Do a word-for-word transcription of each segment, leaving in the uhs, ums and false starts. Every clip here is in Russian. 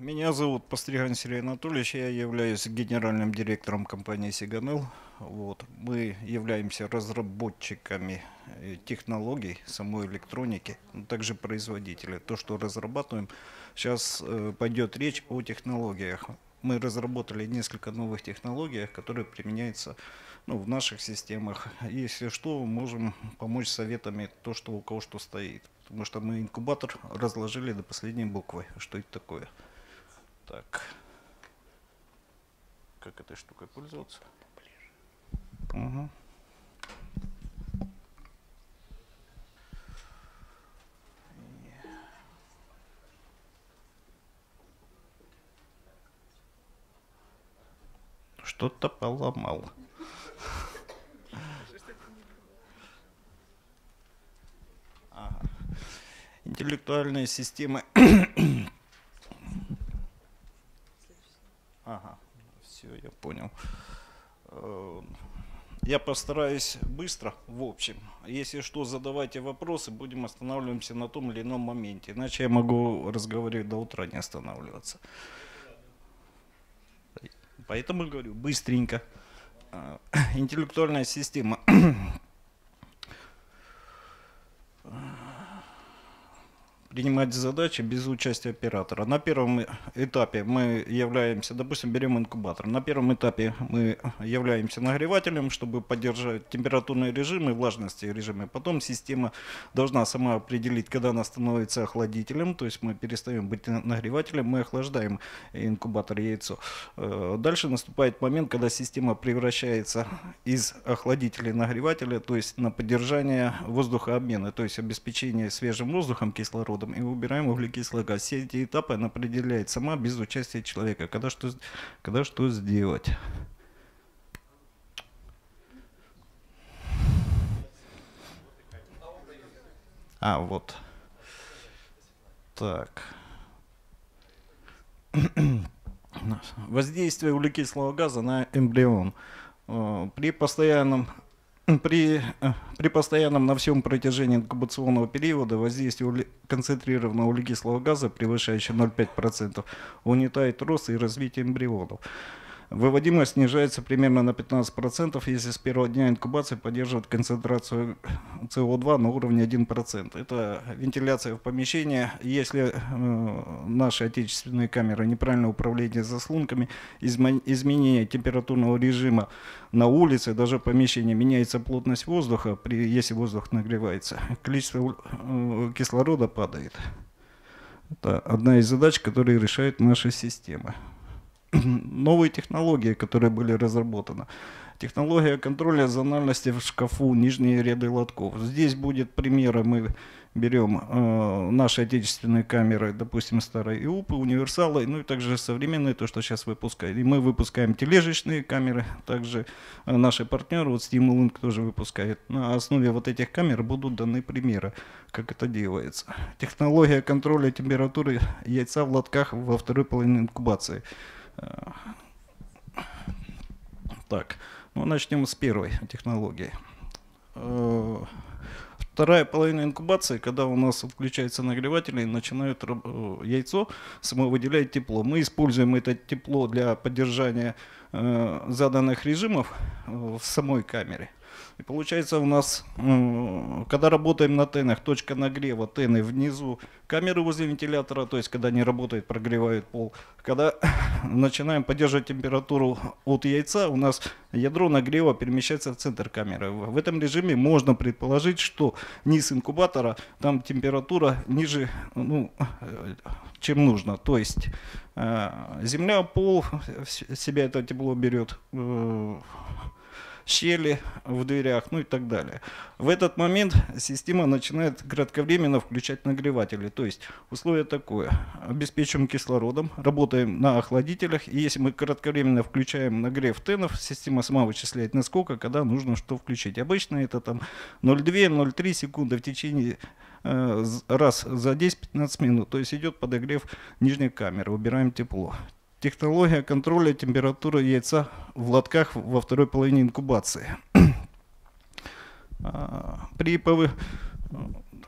Меня зовут Постригин Сергей Анатольевич, я являюсь генеральным директором компании «Сиганел». Вот. Мы являемся разработчиками технологий самой электроники, но также производители. То, что разрабатываем, сейчас пойдет речь о технологиях. Мы разработали несколько новых технологий, которые применяются ну, в наших системах. Если что, можем помочь советами то, что у кого что стоит. Потому что мы инкубатор разложили до последней буквы. Что это такое? Так. Как этой штукой пользоваться? Угу. Что-то поломал. Ага. Интеллектуальные системы. Ага, все, я понял. Я постараюсь быстро, в общем. Если что, задавайте вопросы, будем останавливаться на том или ином моменте. Иначе я могу разговаривать до утра, не останавливаться. Поэтому говорю, быстренько. Интеллектуальная система. Принимать задачи без участия оператора. На первом этапе мы являемся, допустим, берем инкубатор. На первом этапе мы являемся нагревателем, чтобы поддержать температурные режимы, влажности режимы. Потом система должна сама определить, когда она становится охладителем. То есть мы перестаем быть нагревателем, мы охлаждаем инкубатор, яйцо. Дальше наступает момент, когда система превращается из охладителя нагревателя, то есть на поддержание воздухообмена, то есть обеспечение свежим воздухом, кислородом. И убираем углекислый газ. Все эти этапы она определяет сама без участия человека. Когда что, когда что сделать? А, вот. Так. Воздействие углекислого газа на эмбрион. При постоянном... При, при постоянном на всем протяжении инкубационного периода воздействие концентрированного углекислого газа, превышающего ноль целых пять десятых процента, угнетает рост и развитие эмбрионов. Выводимость снижается примерно на пятнадцать процентов, если с первого дня инкубации поддерживают концентрацию СО2 на уровне один процент. Это вентиляция в помещении. Если э, наши отечественные камеры, неправильное управление заслонками, изменение температурного режима на улице, даже в помещении, меняется плотность воздуха, при, если воздух нагревается, количество э, кислорода падает. Это одна из задач, которые решает наша система. Новые технологии, которые были разработаны. Технология контроля зональности в шкафу, нижние ряды лотков. Здесь будет примеры. Мы берем э, наши отечественные камеры, допустим, старые ИУПы, универсалы, ну и также современные, то, что сейчас выпускают. И мы выпускаем тележечные камеры. Также э, наши партнеры, вот Stimulink тоже выпускает. На основе вот этих камер будут даны примеры, как это делается. Технология контроля температуры яйца в лотках во второй половине инкубации. Так, ну начнем с первой технологии. Вторая половина инкубации, когда у нас включается нагреватель и начинают яйцо само выделять тепло. Мы используем это тепло для поддержания заданных режимов в самой камере. И получается у нас, когда работаем на тенах, точка нагрева, тены внизу, камеры возле вентилятора, то есть когда не работает, прогревает пол. Когда начинаем поддерживать температуру от яйца, у нас ядро нагрева перемещается в центр камеры. В этом режиме можно предположить, что низ инкубатора, там температура ниже, ну, чем нужно. То есть земля, пол, в себя это тепло берет, щели в дверях, ну и так далее. В этот момент система начинает кратковременно включать нагреватели. То есть условие такое. Обеспечиваем кислородом, работаем на охладителях. И если мы кратковременно включаем нагрев тенов, система сама вычисляет, насколько, когда нужно что включить. Обычно это там ноль целых две - ноль целых три десятых секунды в течение э, раз за десять-пятнадцать минут. То есть идет подогрев нижней камеры, убираем тепло. Технология контроля температуры яйца в лотках во второй половине инкубации. При ПВ...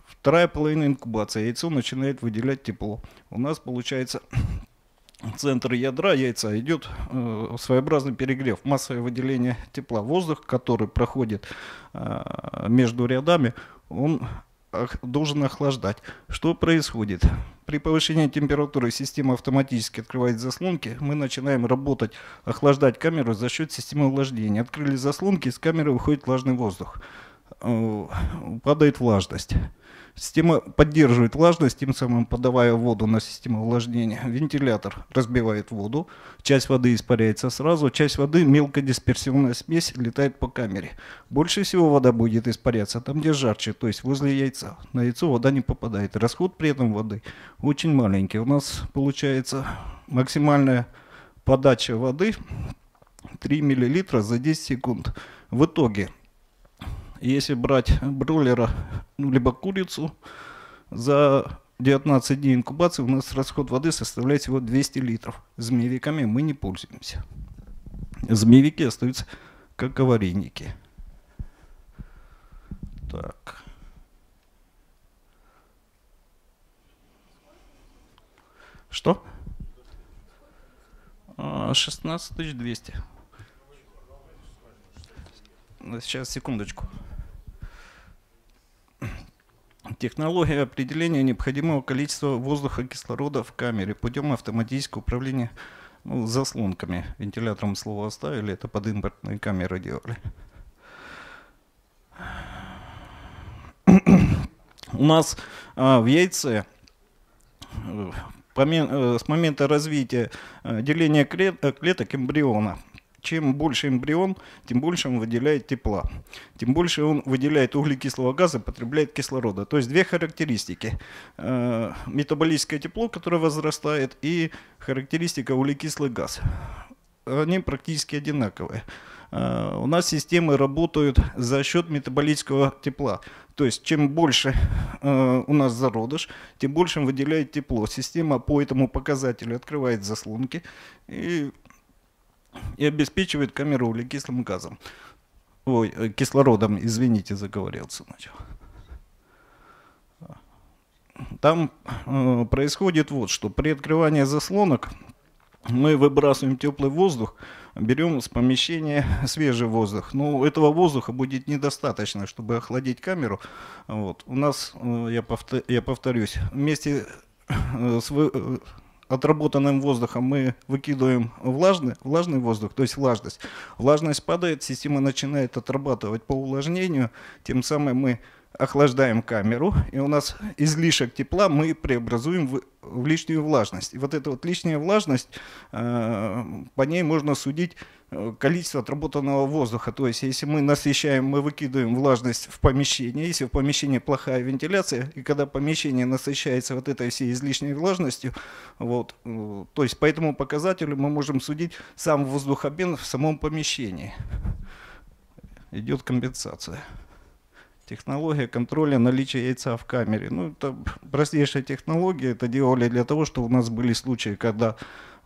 Вторая половина инкубации. Яйцо начинает выделять тепло. У нас получается центр ядра яйца идет э, своеобразный перегрев, массовое выделение тепла. Воздух, который проходит э, между рядами, он должен охлаждать. Что происходит? При повышении температуры система автоматически открывает заслонки. Мы начинаем работать, охлаждать камеру за счет системы охлаждения. Открыли заслонки, из камеры выходит влажный воздух. Падает влажность. Система поддерживает влажность, тем самым подавая воду на систему охлаждения. Вентилятор разбивает воду, часть воды испаряется сразу, часть воды, мелкодисперсивная смесь, летает по камере. Больше всего вода будет испаряться там, где жарче, то есть возле яйца. На яйцо вода не попадает. Расход при этом воды очень маленький. У нас получается максимальная подача воды три миллилитра за десять секунд. В итоге, если брать бройлера, ну, либо курицу, за девятнадцать дней инкубации у нас расход воды составляет всего двести литров. Змеевиками мы не пользуемся. Змеевики остаются как аварийники. Так. Что? шестнадцать тысяч двести. Сейчас, секундочку. Технология определения необходимого количества воздуха и кислорода в камере путем автоматического управления, ну, заслонками. Вентилятором слово оставили, это под импортные камеры делали. У нас а, в яйце с момента развития деления клеток эмбриона. Чем больше эмбрион, тем больше он выделяет тепла. Тем больше он выделяет углекислого газа, потребляет кислорода. То есть две характеристики. Метаболическое тепло, которое возрастает, и характеристика углекислый газ. Они практически одинаковые. У нас системы работают за счет метаболического тепла. То есть чем больше у нас зародыш, тем больше он выделяет тепло. Система по этому показателю открывает заслонки и... и обеспечивает камеру углекислым газом. Ой, кислородом, извините, заговорился начал. Там э, происходит вот что. При открывании заслонок мы выбрасываем теплый воздух, берем с помещения свежий воздух. Но этого воздуха будет недостаточно, чтобы охладить камеру. Вот. У нас, э, я, повтор, я повторюсь, вместе э, с... Вы, отработанным воздухом мы выкидываем влажный, влажный воздух, то есть влажность. Влажность падает, система начинает отрабатывать по увлажнению, тем самым мы охлаждаем камеру, и у нас излишек тепла мы преобразуем в, в лишнюю влажность. И вот эта вот лишняя влажность, э, по ней можно судить количество отработанного воздуха. То есть если мы насыщаем, мы выкидываем влажность в помещение, если в помещении плохая вентиляция, и когда помещение насыщается вот этой всей излишней влажностью, вот, э, то есть по этому показателю мы можем судить сам воздухообмен в самом помещении. Идет компенсация. Технология контроля наличия яйца в камере. Ну, это простейшая технология. Это делали для того, что у нас были случаи, когда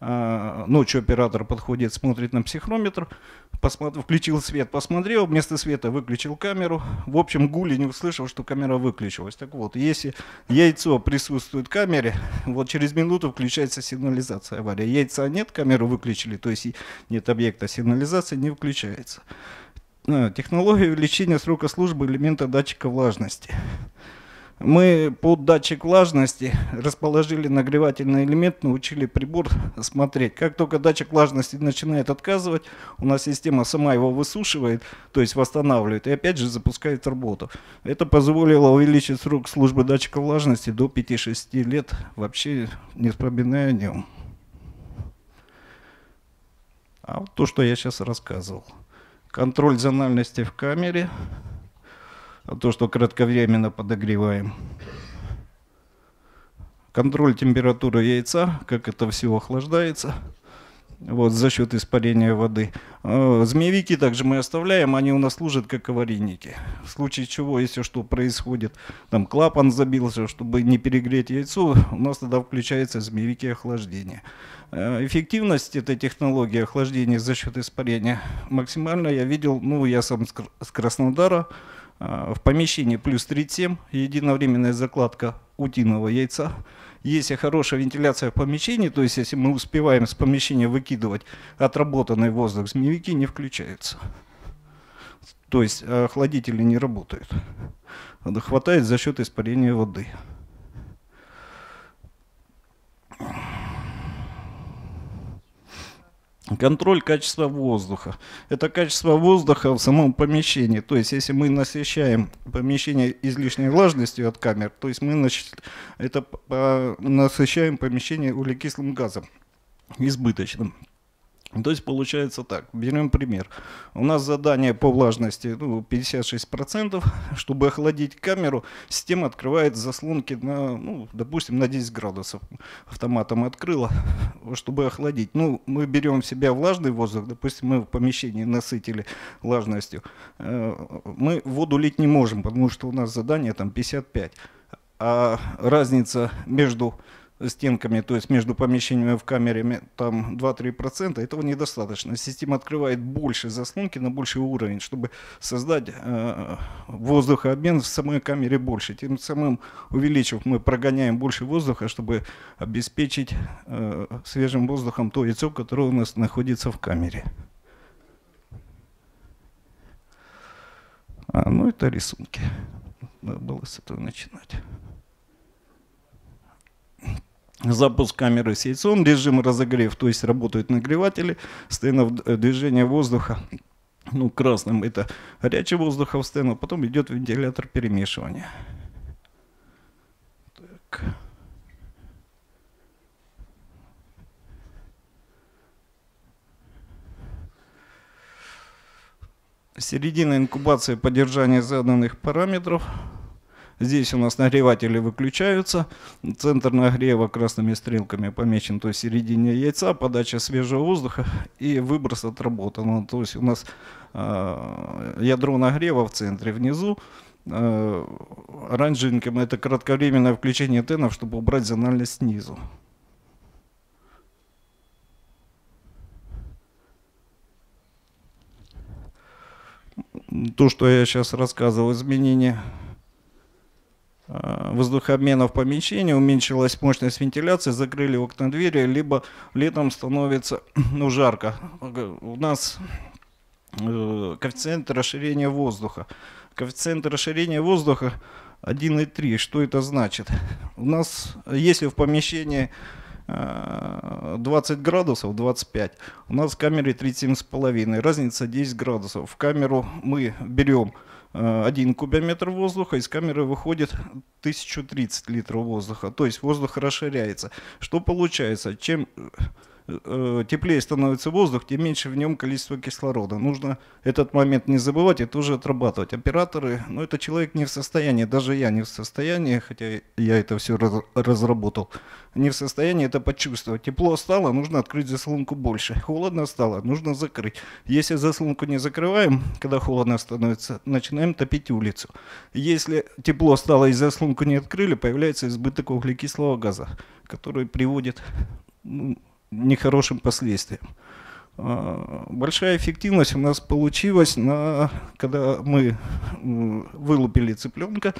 э, ночью оператор подходит, смотрит на психрометр, посмотри, включил свет, посмотрел, вместо света выключил камеру. В общем, гули не услышал, что камера выключилась. Так вот, если яйцо присутствует в камере, вот через минуту включается сигнализация аварии. Яйца нет, камеру выключили, то есть нет объекта, сигнализация не включается. Технология увеличения срока службы элемента датчика влажности. Мы под датчик влажности расположили нагревательный элемент, научили прибор смотреть. Как только датчик влажности начинает отказывать, у нас система сама его высушивает, то есть восстанавливает, и опять же запускает работу. Это позволило увеличить срок службы датчика влажности до пяти-шести лет, вообще не вспоминая о нем. А вот то, что я сейчас рассказывал. Контроль зональности в камере, то, что кратковременно подогреваем. Контроль температуры яйца, как это все охлаждается, вот, за счет испарения воды. Змеевики также мы оставляем, они у нас служат как аварийники. В случае чего, если что происходит, там клапан забился, чтобы не перегреть яйцо, у нас тогда включаются змеевики охлаждения. Эффективность этой технологии охлаждения за счет испарения максимально я видел, ну, я сам с Краснодара, в помещении плюс тридцать семь, единовременная закладка утиного яйца. если хорошая вентиляция в помещении, то есть если мы успеваем с помещения выкидывать отработанный воздух, змеевики не включаются. То есть охладители не работают. Хватает за счет испарения воды. Контроль качества воздуха. Это качество воздуха в самом помещении. То есть, если мы насыщаем помещение излишней влажностью от камер, то есть мы нач... это, э, насыщаем помещение углекислым газом избыточным. То есть получается так. Берем пример. У нас задание по влажности, ну, пятьдесят шесть процентов. Чтобы охладить камеру, система открывает заслонки на, ну, допустим, на десять градусов. Автоматом открыла, чтобы охладить. Ну, мы берем в себя влажный воздух. Допустим, мы в помещении насытили влажностью. Мы воду лить не можем, потому что у нас задание там пятьдесят пять. А разница между стенками, то есть между помещениями в камере, там два-три процента, этого недостаточно. Система открывает больше заслонки на больший уровень, чтобы создать э, воздухообмен в самой камере больше. Тем самым, увеличив, мы прогоняем больше воздуха, чтобы обеспечить э, свежим воздухом то яйцо, которое у нас находится в камере. А, ну это рисунки. Надо было с этого начинать. Запуск камеры с яйцом, режим разогрев, то есть работают нагреватели, стенов движения воздуха, ну красным это горячий воздух в стену, потом идет вентилятор перемешивания. Так. Середина инкубации поддержания заданных параметров. Здесь у нас нагреватели выключаются, центр нагрева красными стрелками помечен, то есть середине яйца, подача свежего воздуха и выброс отработан. То есть у нас э, ядро нагрева в центре, внизу э, оранжевеньким это кратковременное включение тенов, чтобы убрать зональность снизу. То, что я сейчас рассказывал, изменения воздухообмена в помещении, уменьшилась мощность вентиляции, закрыли окна, двери, либо летом становится, ну, жарко. У нас э, коэффициент расширения воздуха. Коэффициент расширения воздуха один и три. Что это значит? У нас, если в помещении двадцать градусов, двадцать пять. У нас в камере тридцать семь с половиной. Разница десять градусов. В камеру мы берем один кубометр воздуха, из камеры выходит тысяча тридцать литров воздуха. То есть воздух расширяется. Что получается? Чем теплее становится воздух, тем меньше в нем количество кислорода. Нужно этот момент не забывать и тоже отрабатывать. Операторы, ну это человек не в состоянии, даже я не в состоянии, хотя я это все разработал, не в состоянии это почувствовать. Тепло стало, нужно открыть заслонку больше. Холодно стало, нужно закрыть. Если заслонку не закрываем, когда холодно становится, начинаем топить улицу. Если тепло стало и заслонку не открыли, появляется избыток углекислого газа, который приводит, ну, нехорошим последствиям. Большая эффективность у нас получилась, на, когда мы вылупили цыпленка,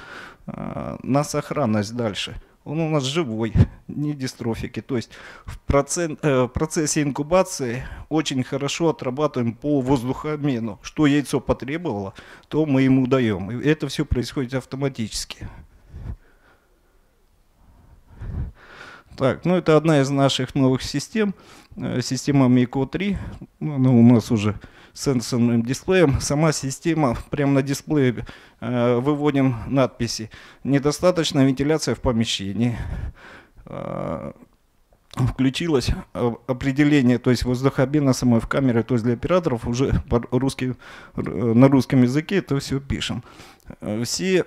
на сохранность дальше. Он у нас живой, не дистрофики. То есть в, процент, в процессе инкубации очень хорошо отрабатываем по воздухообмену. Что яйцо потребовало, то мы ему даем. И это все происходит автоматически. Так, ну это одна из наших новых систем, система МИКО три, она у нас уже с сенсорным дисплеем. Сама система, прямо на дисплее э, выводим надписи. Недостаточная вентиляция в помещении. Э, включилось определение, то есть воздухообмена самой в камере, то есть для операторов уже по-русски, на русском языке это все пишем. Все...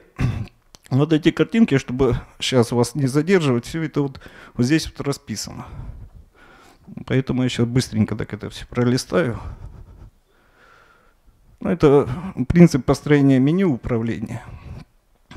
Вот эти картинки, чтобы сейчас вас не задерживать, все это вот, вот здесь вот расписано. Поэтому я сейчас быстренько так это все пролистаю. Это принцип построения меню управления.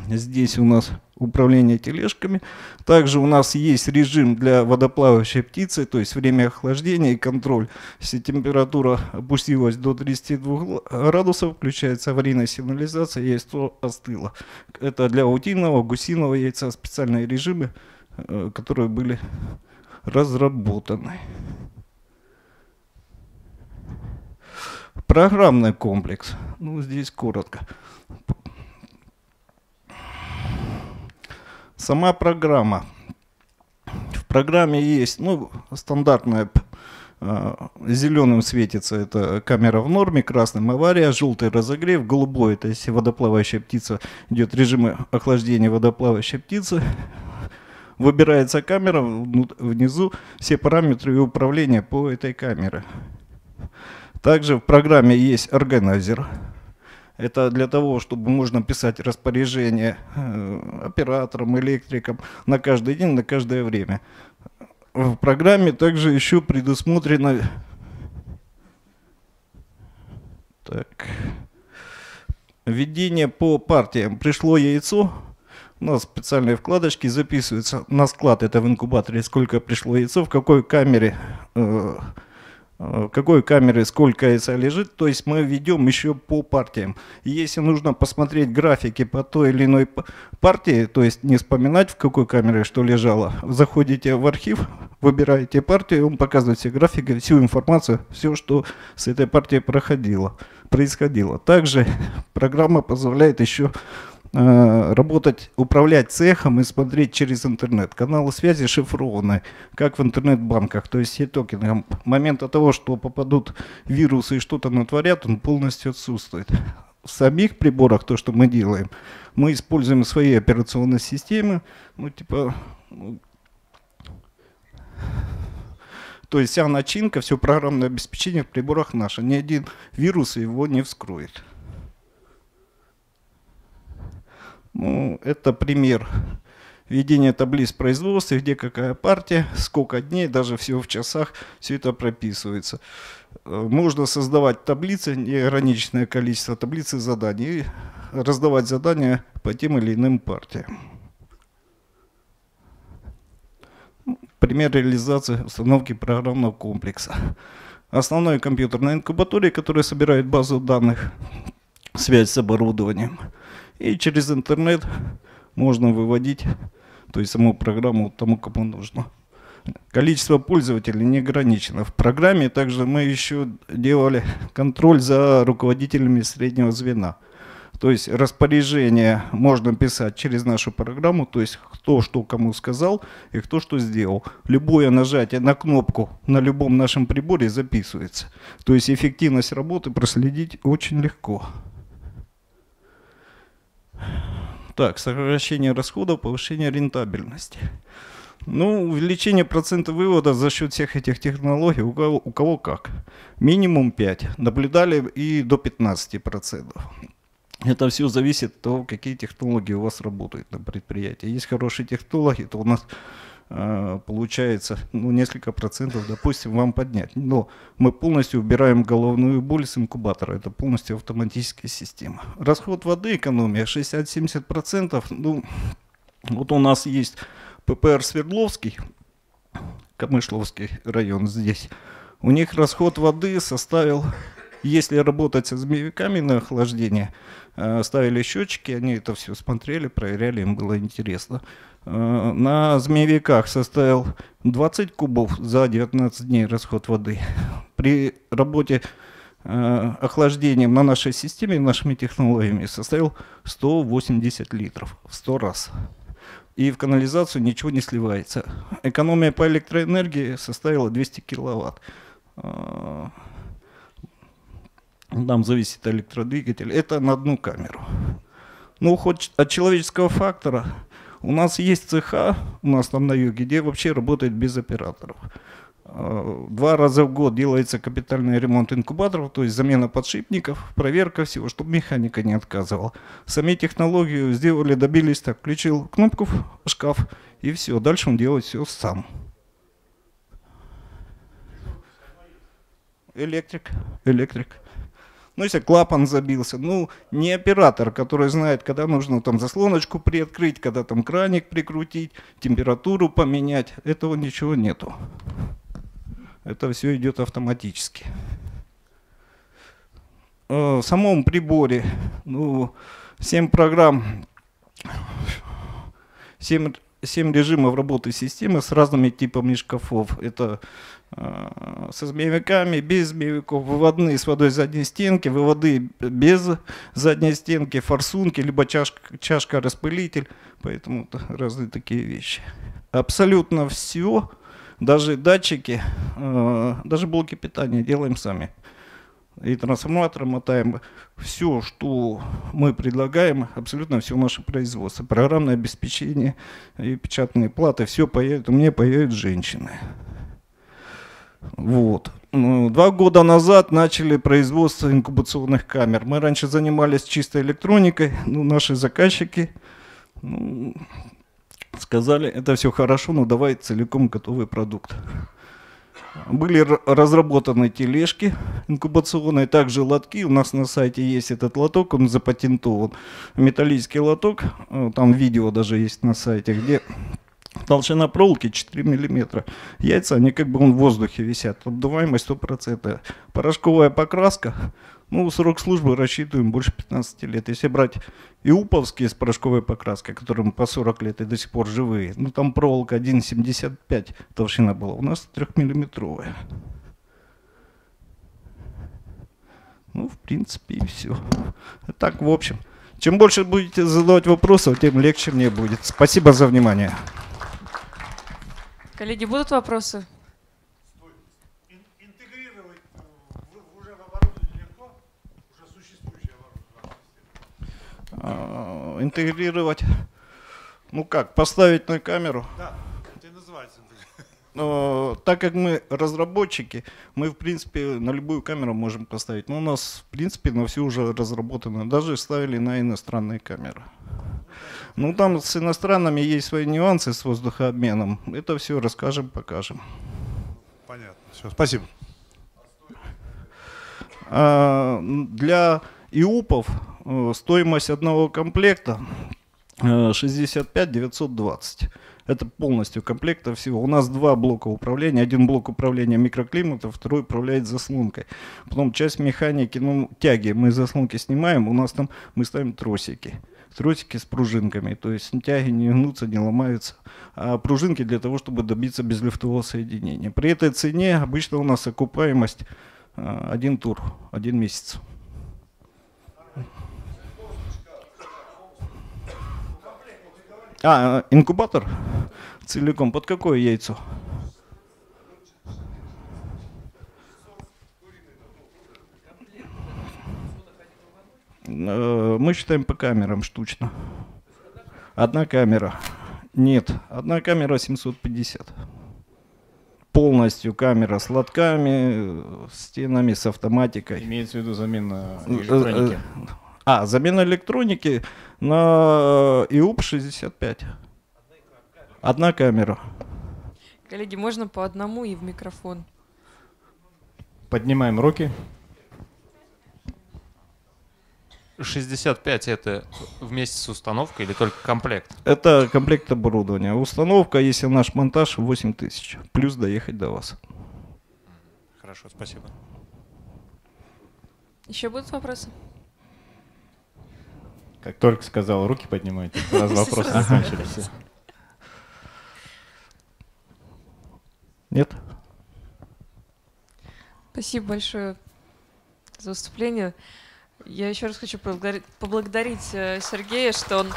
Здесь у нас управление тележками. Также у нас есть режим для водоплавающей птицы, то есть время охлаждения и контроль. Если температура опустилась до тридцати двух градусов, включается аварийная сигнализация, яйцо остыло. Это для утиного, гусиного яйца специальные режимы, которые были разработаны. Программный комплекс. Ну, здесь коротко. Сама программа. В программе есть, ну, стандартная, зеленым светится, это камера в норме, красным авария, желтый разогрев, голубой, это если водоплавающая птица, идет режим охлаждения водоплавающей птицы. Выбирается камера, внизу все параметры и управления по этой камере. Также в программе есть органайзер. Это для того, чтобы можно писать распоряжение операторам, электрикам на каждый день, на каждое время. В программе также еще предусмотрено, так, введение по партиям. Пришло яйцо, у нас специальные вкладочки, записывается на склад, это в инкубаторе, сколько пришло яйцо, в какой камере, э, в какой камере сколько яйца лежит. То есть мы ведем еще по партиям. Если нужно посмотреть графики по той или иной партии, то есть не вспоминать, в какой камере что лежало, заходите в архив, выбираете партию, он показывает все графики, всю информацию, все, что с этой партией проходило, происходило. Также программа позволяет еще э, работать, управлять цехом и смотреть через интернет. Каналы связи шифрованы, как в интернет-банках, то есть все токены. Момента того, что попадут вирусы и что-то натворят, он полностью отсутствует. В самих приборах, то, что мы делаем, мы используем свои операционные системы, ну типа... То есть вся начинка, все программное обеспечение в приборах наше. Ни один вирус его не вскроет. Ну, это пример введения таблиц производства, где какая партия, сколько дней, даже все в часах, все это прописывается. Можно создавать таблицы, неограниченное количество таблиц и заданий, и раздавать задания по тем или иным партиям. Пример реализации установки программного комплекса. Основной компьютер на инкубаторе, который собирает базу данных, связь с оборудованием. И через интернет можно выводить, то есть саму программу тому, кому нужно. Количество пользователей не ограничено. В программе также мы еще делали контроль за руководителями среднего звена. То есть распоряжение можно писать через нашу программу, то есть кто что кому сказал и кто что сделал. Любое нажатие на кнопку на любом нашем приборе записывается. То есть эффективность работы проследить очень легко. Так, сокращение расходов, повышение рентабельности. Ну, увеличение процента вывода за счет всех этих технологий, у кого, у кого как. Минимум пять процентов, наблюдали и до пятнадцати процентов. Это все зависит от того, какие технологии у вас работают на предприятии. Есть хорошие технологии, то у нас э, получается ну, несколько процентов, допустим, вам поднять. Но мы полностью убираем головную боль с инкубатора. Это полностью автоматическая система. Расход воды, экономия шестьдесят-семьдесят процентов. Ну, вот у нас есть ППР Свердловский, Камышловский район здесь. У них расход воды составил... Если работать со змеевиками на охлаждение, ставили счетчики, они это все смотрели, проверяли, им было интересно. На змеевиках составил двадцать кубов за девятнадцать дней расход воды. При работе охлаждением на нашей системе, нашими технологиями составил сто восемьдесят литров в сто раз. И в канализацию ничего не сливается. Экономия по электроэнергии составила двести киловатт. Там зависит электродвигатель. Это на одну камеру. Ну, хоть от человеческого фактора. У нас есть цеха, у нас там на юге, где вообще работает без операторов. Два раза в год делается капитальный ремонт инкубаторов, то есть замена подшипников, проверка всего, чтобы механика не отказывала. Сами технологию сделали, добились так. Включил кнопку в шкаф и все. Дальше он делает все сам. Электрик, электрик. Ну, если клапан забился, ну, не оператор, который знает, когда нужно там заслоночку приоткрыть, когда там краник прикрутить, температуру поменять, этого ничего нету. Это все идет автоматически. В самом приборе, ну, семь программ, семь семь режимов работы системы с разными типами шкафов. Это э, со змеевиками, без змеевиков, выводные с водой задней стенки, выводы без задней стенки, форсунки, либо чашка-распылитель. Поэтому разные такие вещи. Абсолютно все, даже датчики, э, даже блоки питания делаем сами. И трансформатор мотаем. Все, что мы предлагаем, абсолютно все наше производство. Программное обеспечение и печатные платы. Все появят, у меня появятся женщины. Вот. Два года назад начали производство инкубационных камер. Мы раньше занимались чистой электроникой. Ну, наши заказчики ну, сказали, это все хорошо, но давай целиком готовый продукт. Были разработаны тележки инкубационные, также лотки. У нас на сайте есть этот лоток, он запатентован. Металлический лоток, там видео даже есть на сайте, где толщина проволоки четыре миллиметра. Яйца, они как бы он в воздухе висят, обдуваемость сто процентов. Порошковая покраска, ну срок службы рассчитываем больше пятнадцати лет. Если брать иуповские с порошковой покраской, которым по сорок лет и до сих пор живые, ну там проволока один семьдесят пять толщина была, у нас трёхмиллиметровая. Ну в принципе и все. Так в общем, чем больше будете задавать вопросов, тем легче мне будет. Спасибо за внимание. Коллеги, будут вопросы? Интегрировать уже в оборудование легко, уже существующее оборудование. А, интегрировать, ну как, поставить на камеру? Да, это и называется. Но, так как мы разработчики, мы в принципе на любую камеру можем поставить. Но у нас в принципе на все уже разработано, даже ставили на иностранные камеры. Ну там с иностранными есть свои нюансы с воздухообменом. Это все расскажем, покажем. Понятно. Все, спасибо. А, для ИУПов стоимость одного комплекта шестьдесят пять тысяч девятьсот двадцать. Это полностью комплекта всего. У нас два блока управления. Один блок управления микроклиматом, второй управляет заслонкой. Потом часть механики, ну тяги. Мы заслонки снимаем, у нас там мы ставим тросики. Тросики с пружинками, то есть тяги не гнутся, не ломаются, а пружинки для того, чтобы добиться безлифтового соединения. При этой цене обычно у нас окупаемость один тур, один месяц. А, инкубатор целиком под какое яйцо? Мы считаем по камерам штучно. Одна камера. Нет, одна камера семьсот пятьдесят. Полностью камера с лотками, стенами, с автоматикой. Имеется в виду замена электроники. А, замена электроники на ИУП шестьдесят пять. Одна камера. Коллеги, можно по одному и в микрофон. Поднимаем руки. шестьдесят пять это вместе с установкой или только комплект? Это комплект оборудования. Установка, если наш монтаж, восемь тысяч. Плюс доехать до вас. Хорошо, спасибо. Еще будут вопросы? Как только сказал, руки поднимайте. У нас вопросы закончились. Нет? Спасибо большое за выступление. Я еще раз хочу поблагодарить Сергея, что он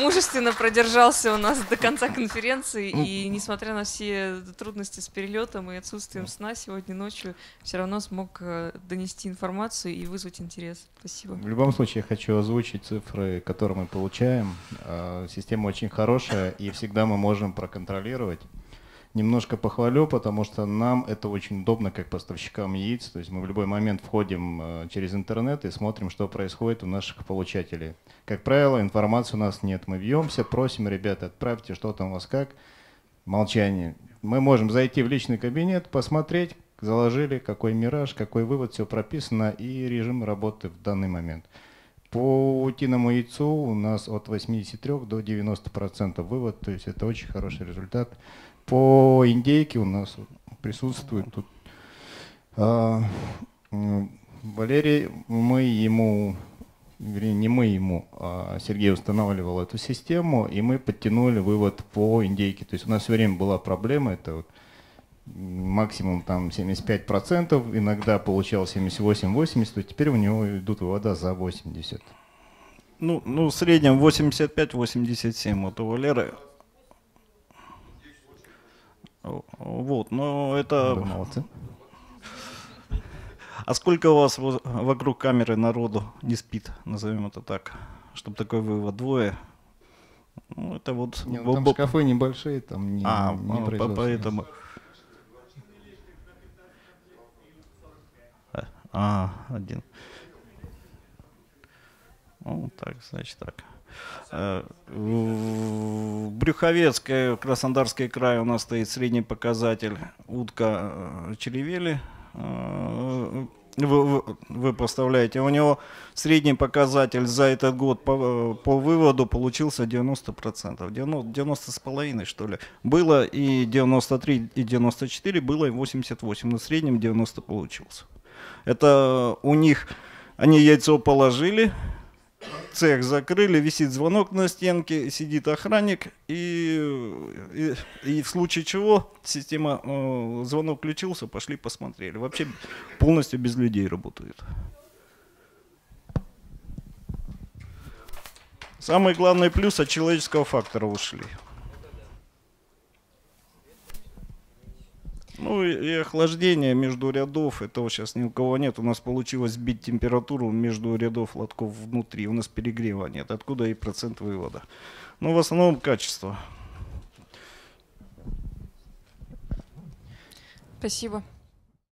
мужественно продержался у нас до конца конференции. И несмотря на все трудности с перелетом и отсутствием сна сегодня ночью, все равно смог донести информацию и вызвать интерес. Спасибо. В любом случае, я хочу озвучить цифры, которые мы получаем. Система очень хорошая, и всегда мы можем проконтролировать. Немножко похвалю, потому что нам это очень удобно, как поставщикам яиц. То есть мы в любой момент входим через интернет и смотрим, что происходит у наших получателей. Как правило, информации у нас нет. Мы вьемся, просим, ребята, отправьте, что там у вас как. Молчание. Мы можем зайти в личный кабинет, посмотреть, заложили, какой мираж, какой вывод, все прописано и режим работы в данный момент. По утиному яйцу у нас от восьмидесяти трёх до девяноста процентов вывод, то есть это очень хороший результат. По индейке у нас присутствует тут а, Валерий, мы ему не мы ему, а Сергей устанавливал эту систему, и мы подтянули вывод по индейке. То есть у нас все время была проблема, это вот максимум там семьдесят пять процентов, иногда получал семьдесят восемь — восемьдесят, то теперь у него идут вывода за восемьдесят. Ну, ну в среднем восемьдесят пять — восемьдесят семь от Валеры. Вот, но это... Вы молодцы. А сколько у вас вокруг камеры народу не спит, назовем это так, чтобы такой вывод двое? Ну, это вот... Не, ну, там Боб... шкафы небольшие, там не, а, не производство. Поэтому... А, один. Ну, так, значит, так. В Брюховецкой, Краснодарский край у нас стоит средний показатель утка Черри Велли. Вы, вы, вы поставляете. У него средний показатель за этот год по, по выводу получился девяносто процентов. девяносто с половиной, что ли. Было и девяносто три, и девяносто четыре, было и восемьдесят восемь. Но в среднем девяносто получился. Это у них, они яйцо положили, цех закрыли, висит звонок на стенке, сидит охранник, и, и, и в случае чего система, э, звонок включился, пошли посмотрели. Вообще полностью без людей работают. Самый главный плюс — от человеческого фактора ушли. Ну и охлаждение между рядов, этого сейчас ни у кого нет. У нас получилось сбить температуру между рядов лотков внутри, у нас перегрева нет, откуда и процент вывода. Но в основном качество. Спасибо.